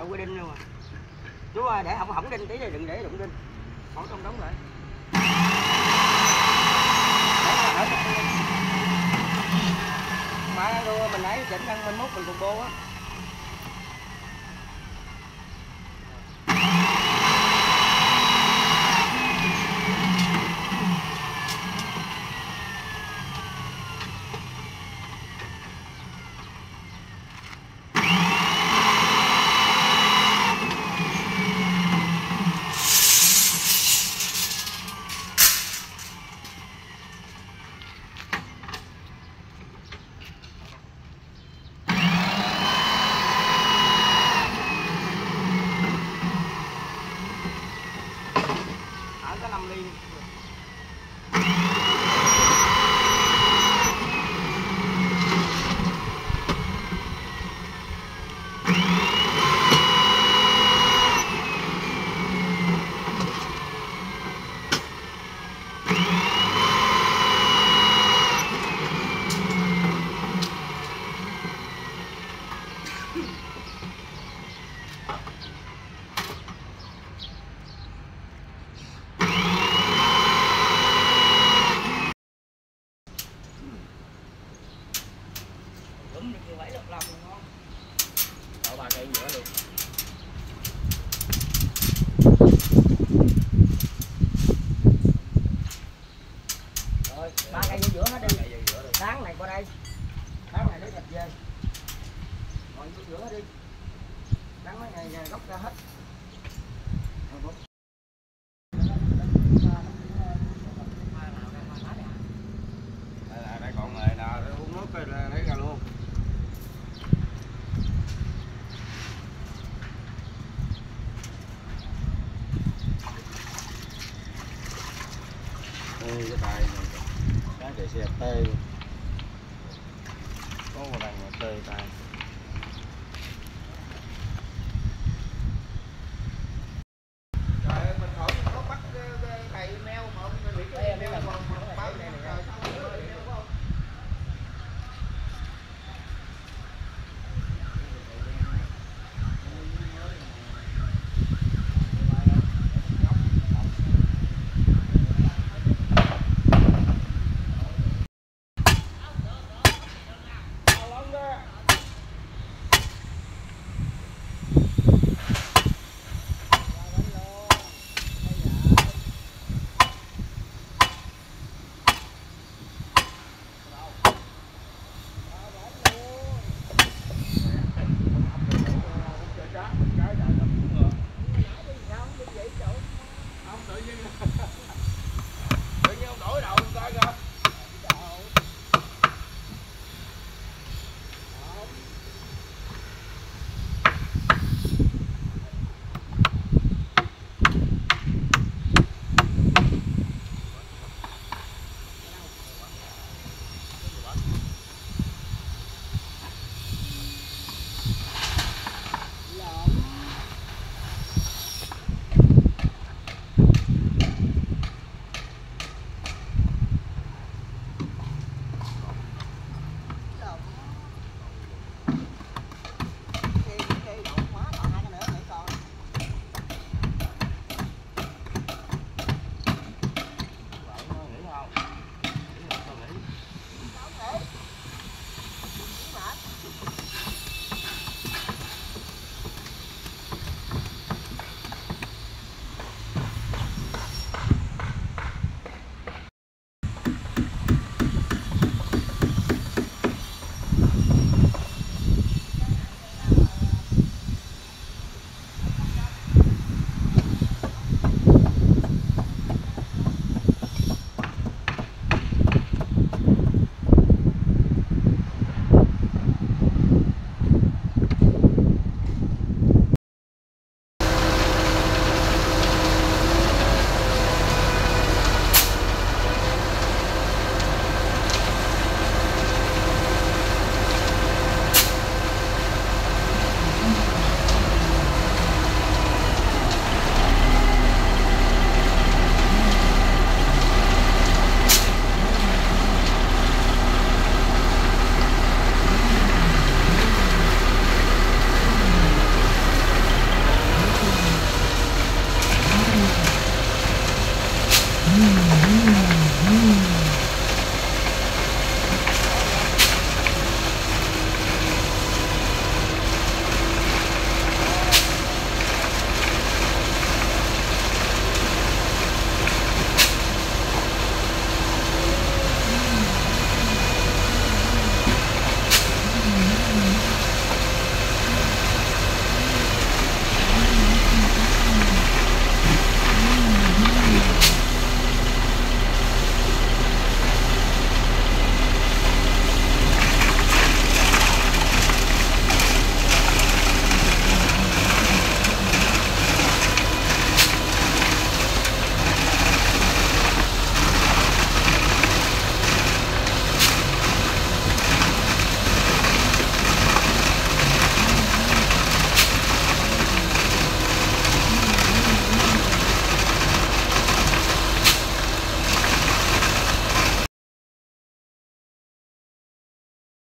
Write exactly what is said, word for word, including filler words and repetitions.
mẹ quy đinh luôn à. Chú ơi, để không hỏng đinh tí thì đừng để đụng đinh. Bỏ trong đóng lại. Má đưa mình nãy chỉnh ăn mình mốt mình cùng bô á. Để xe tê luôn. Có một đằng tê tay.